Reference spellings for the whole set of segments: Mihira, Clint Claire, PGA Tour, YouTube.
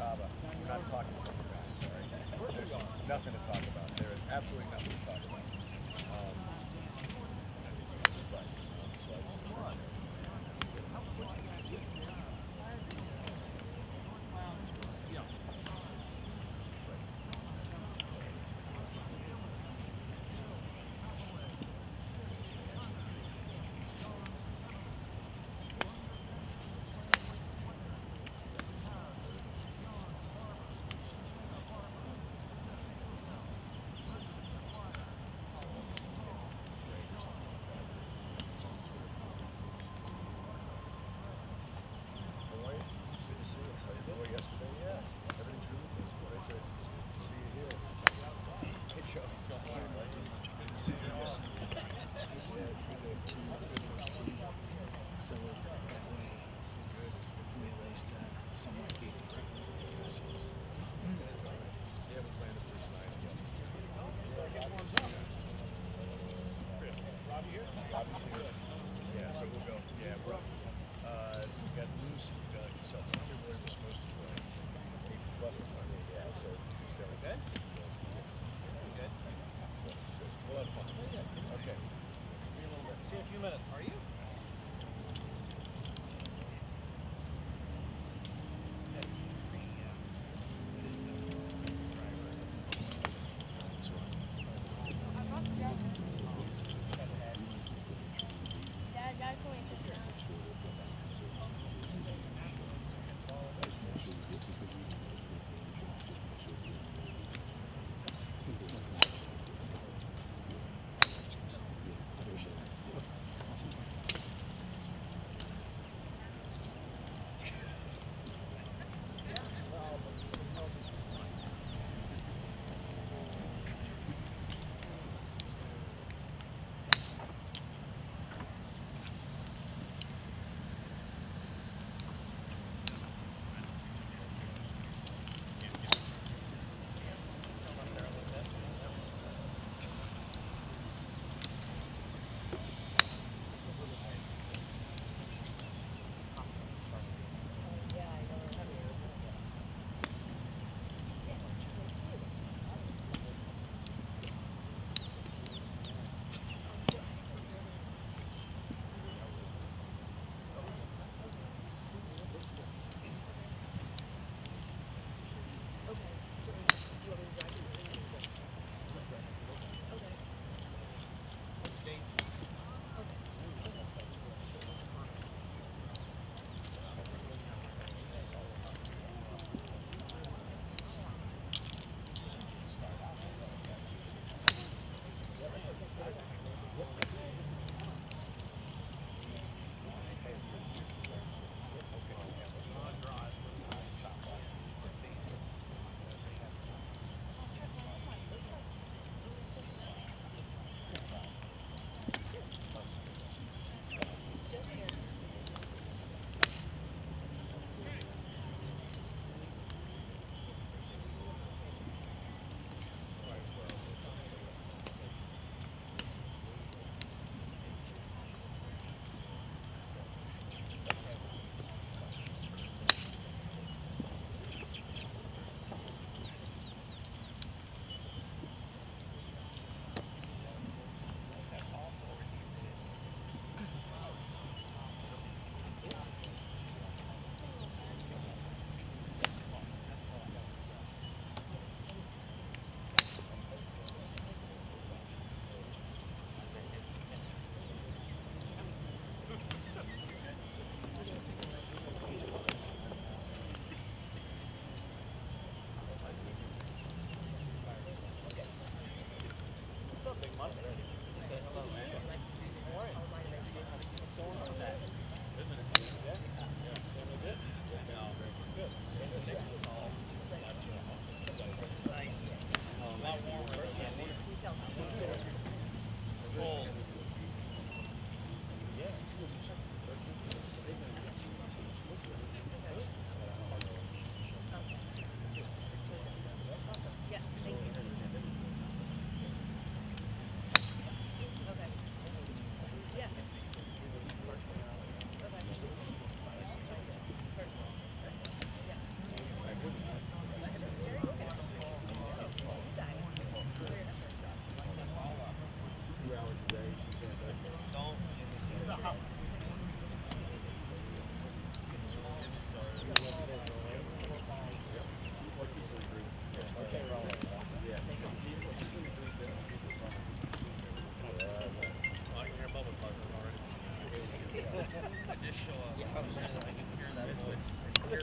Cava, we're not talking about the guys, all right? There's nothing to talk about. There is absolutely nothing to talk about. I think you guys are right. So I was just trying to okay. See you in a few minutes. Are you?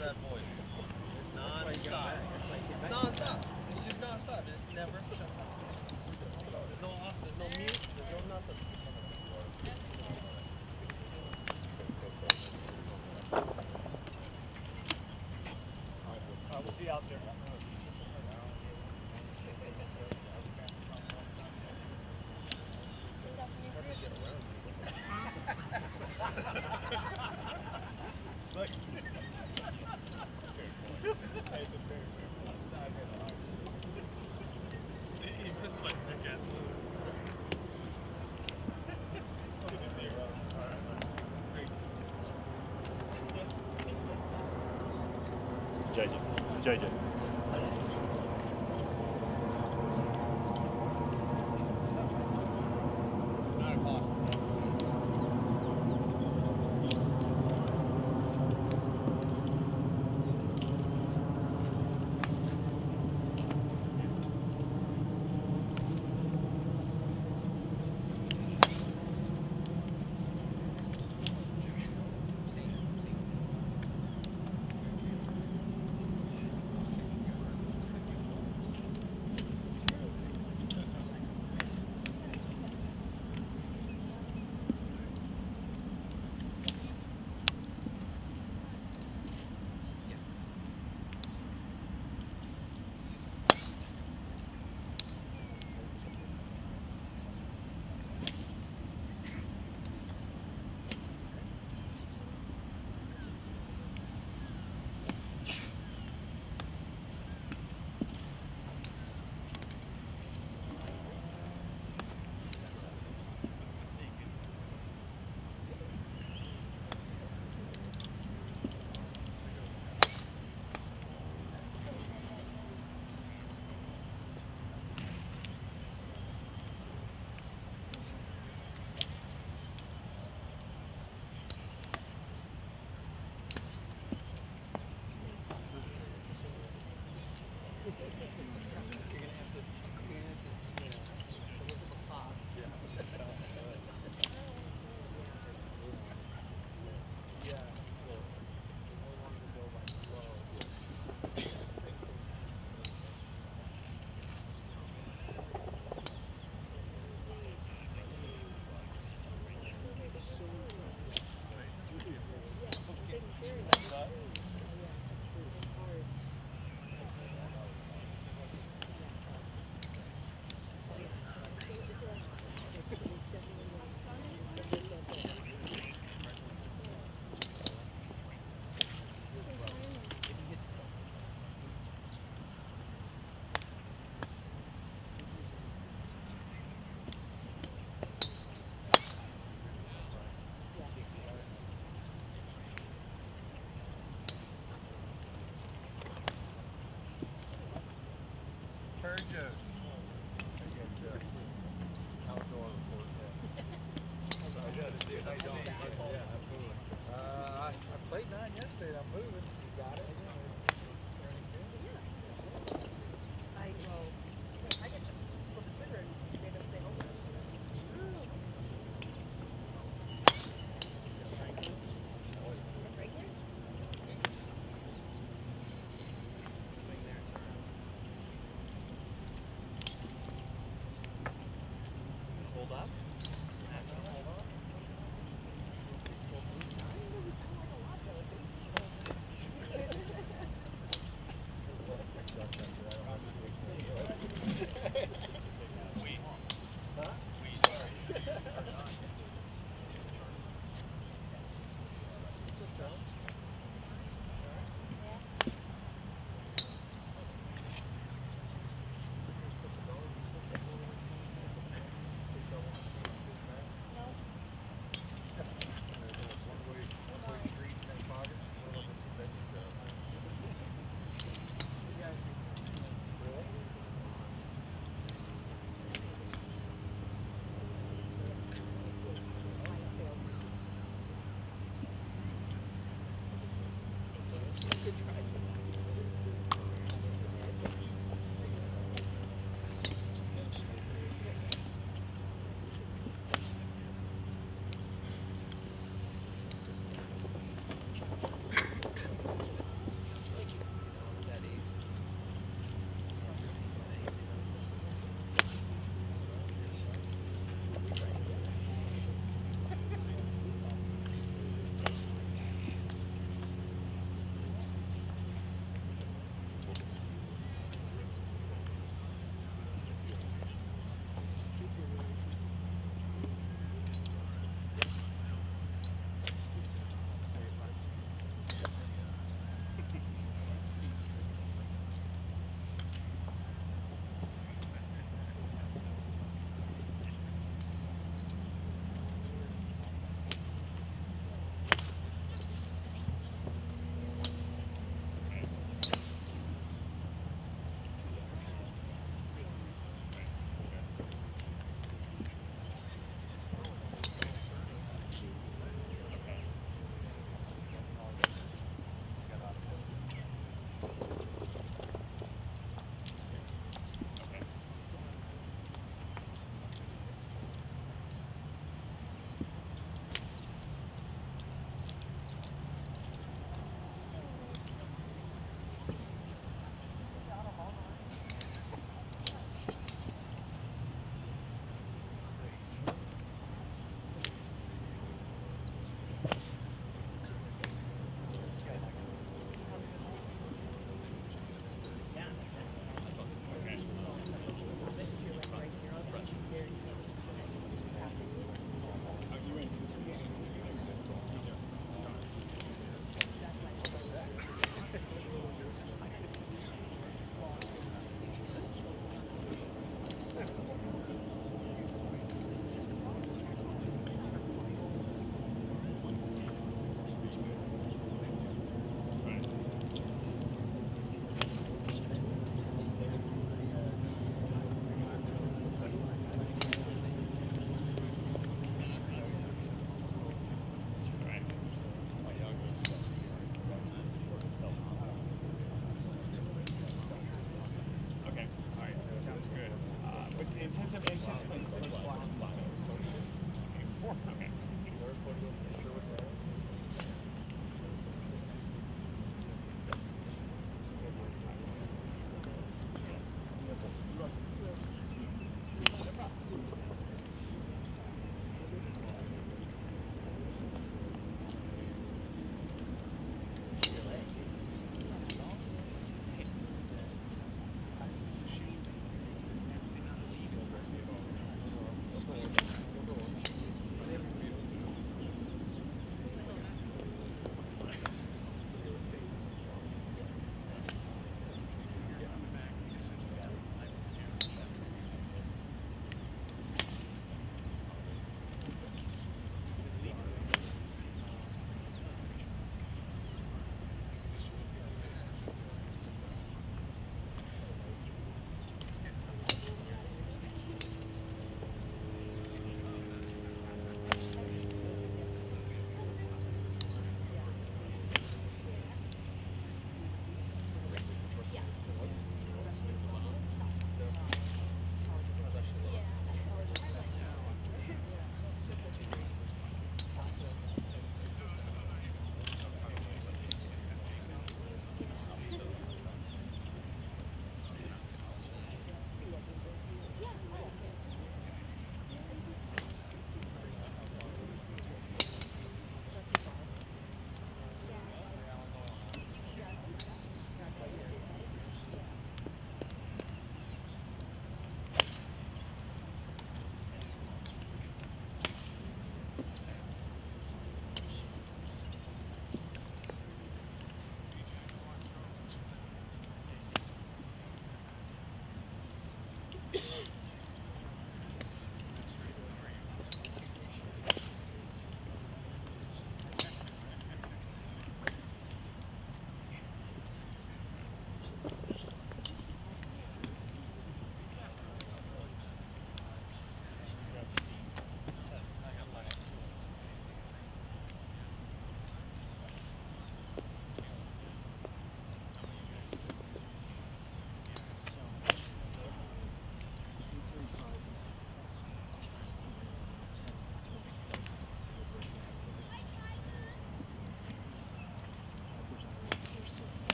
hear that voice. It's non-stop. It's non-stop. It's just non-stop. It's never shuts up. There's no off, there's no mute, there's no nothing. We'll see you out there. JJ. I played 9 yesterday. I'm moving. You got it.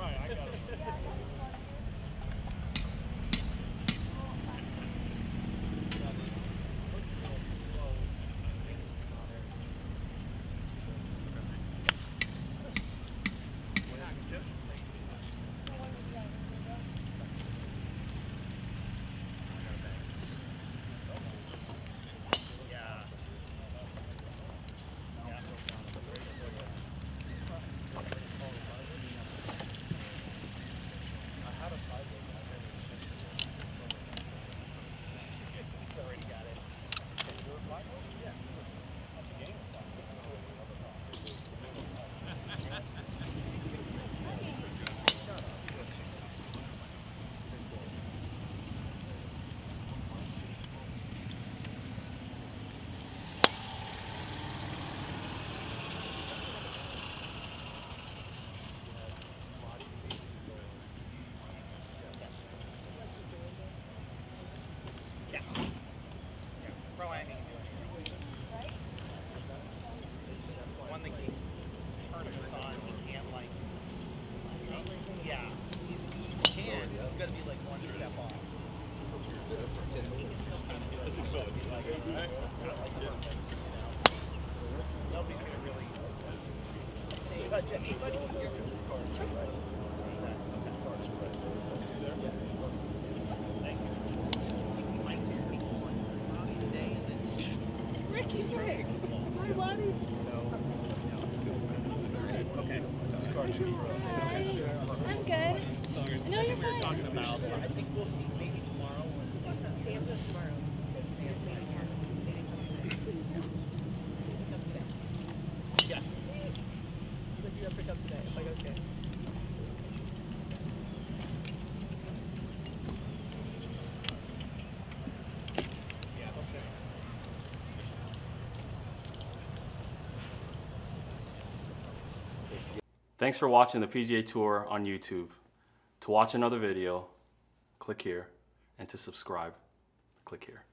right, I got it. Thanks for watching the PGA Tour on YouTube. To watch another video, click here, and to subscribe, click here.